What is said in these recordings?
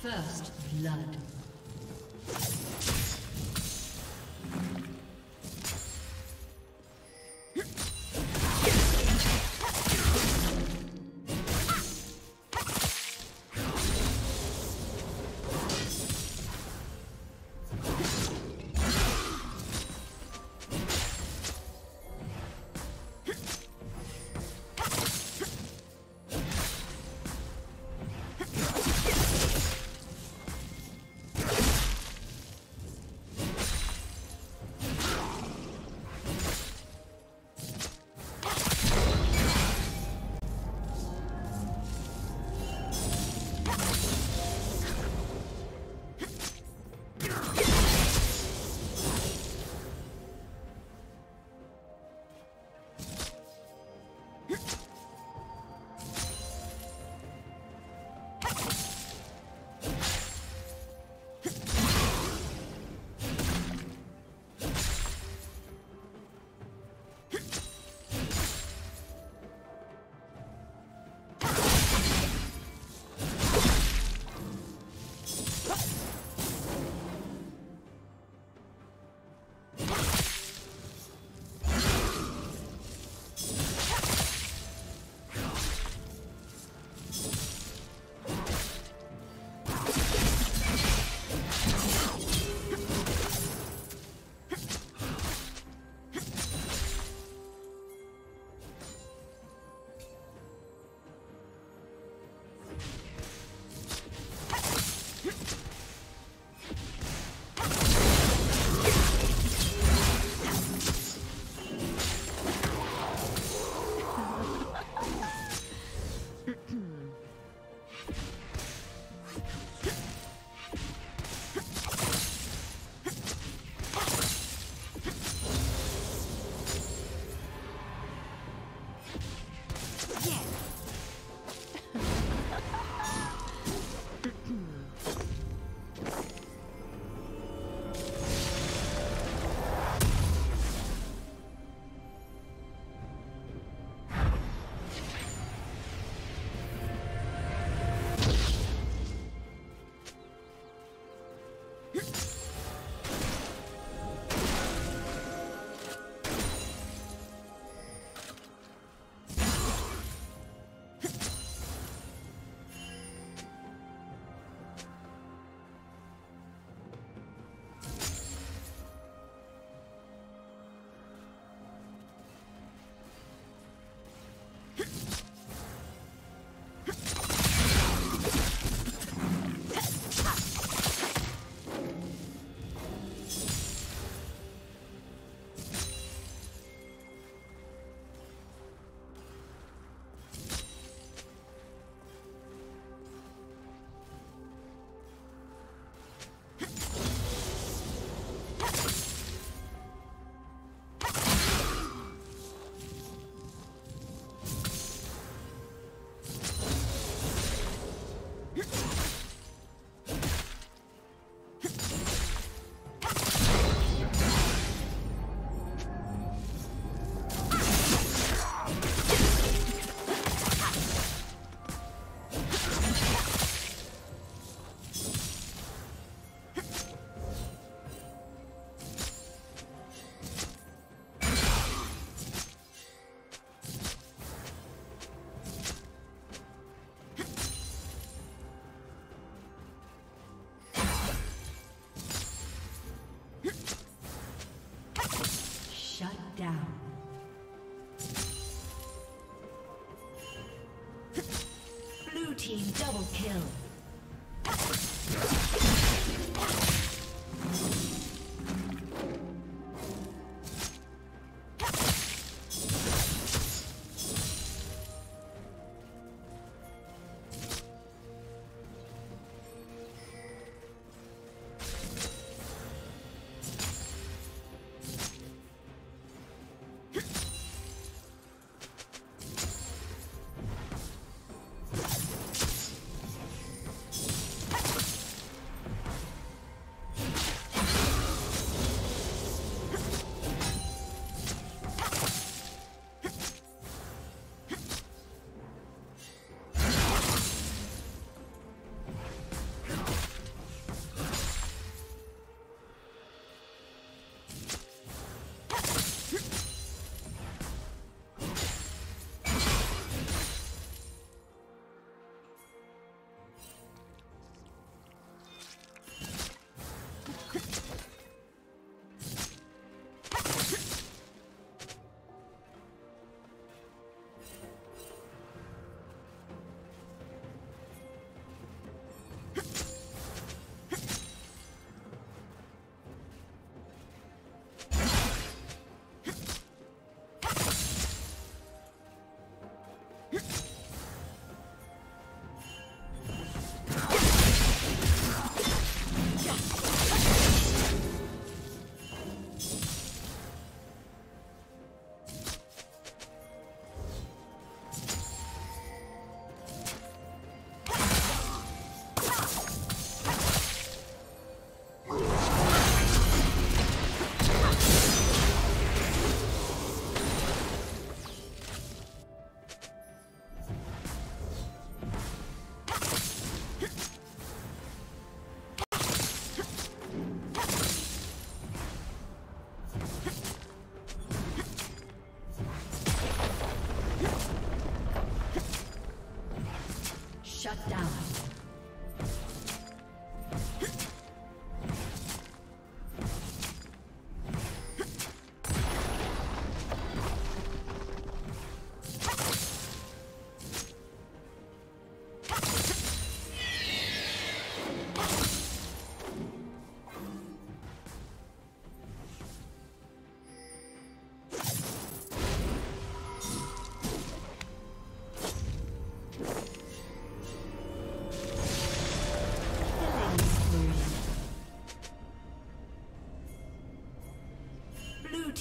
First blood.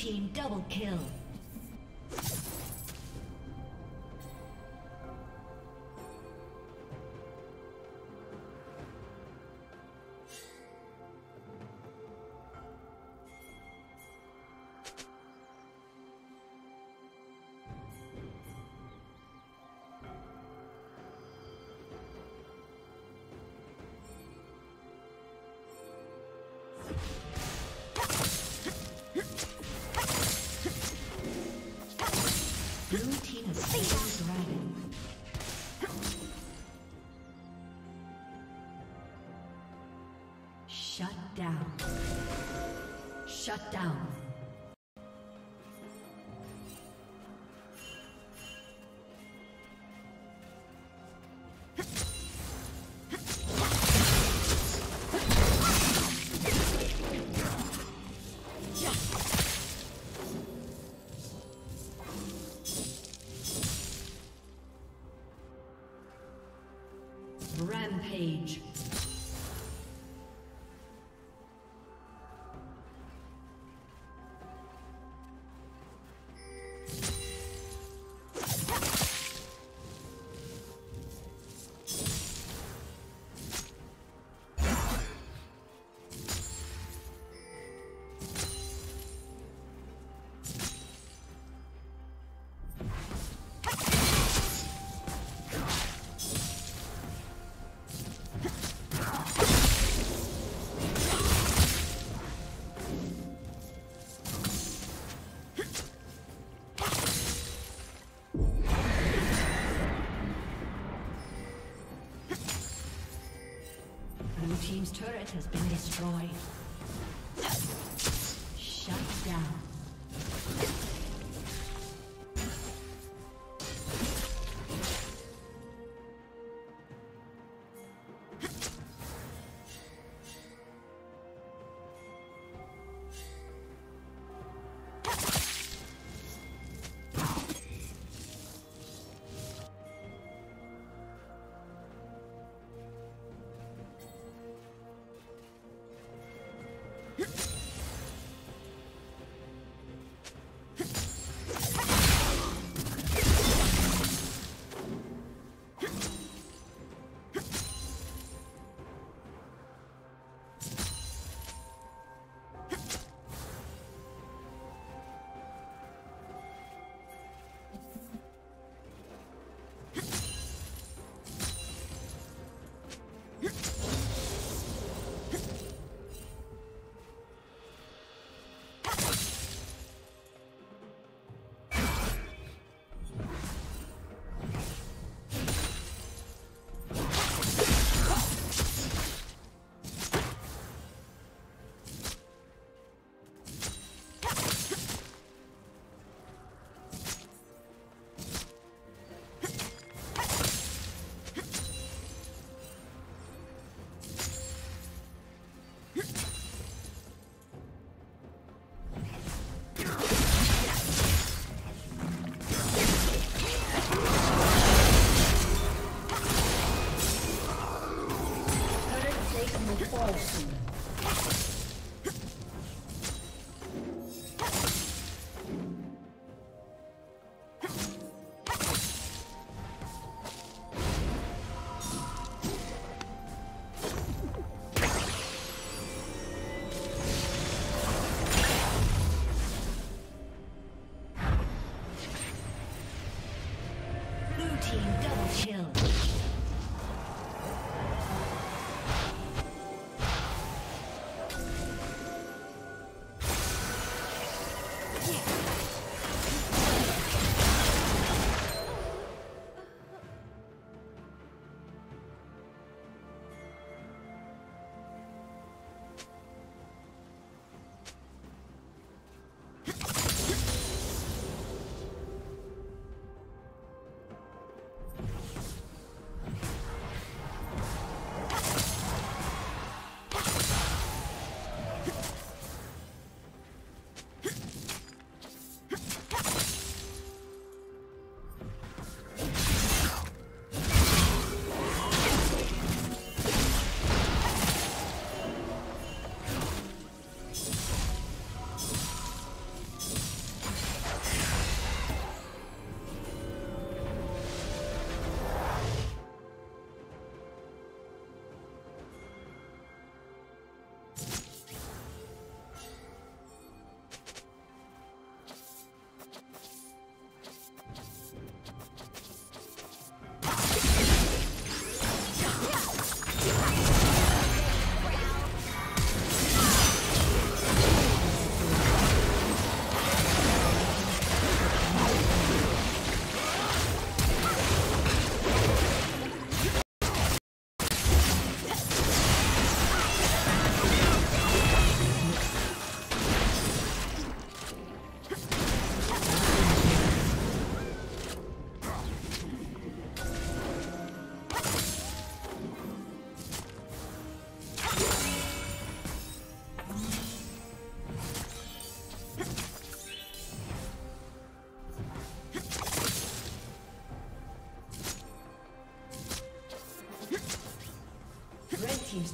team double kill. Shut down. Shut down. Rampage. Team's turret has been destroyed. Shut down.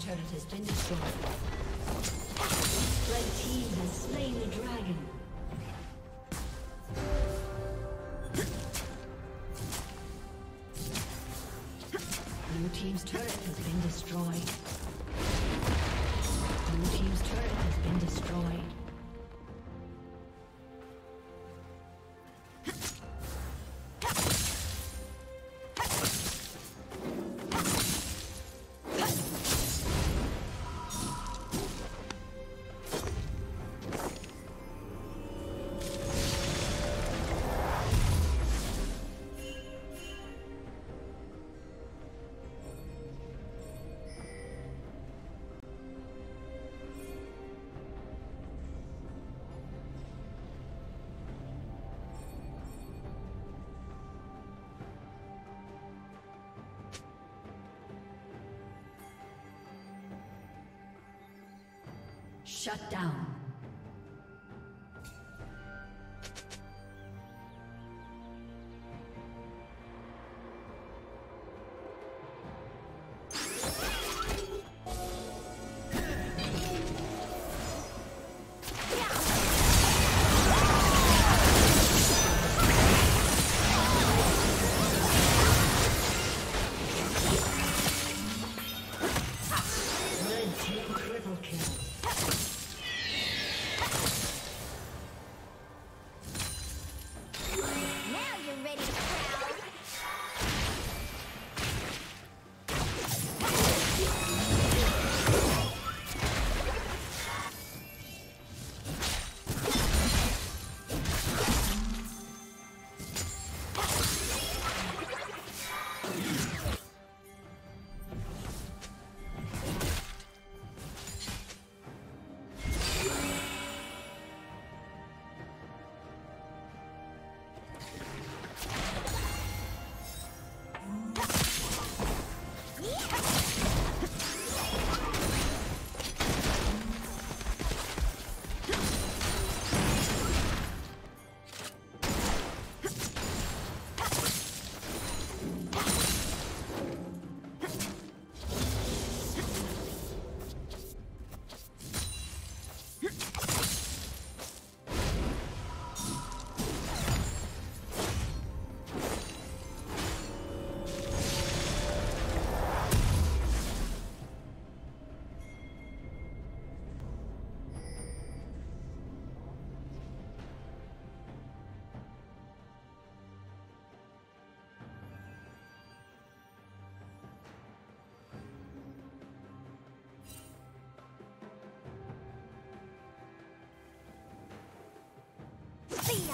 turret has been destroyed. Red team has slain the dragon. Blue team's turret has been destroyed. Blue team's turret has been destroyed. Shut down. See ya!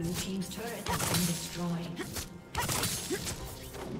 Blue Team's turret has been destroyed.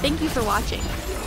Thank you for watching.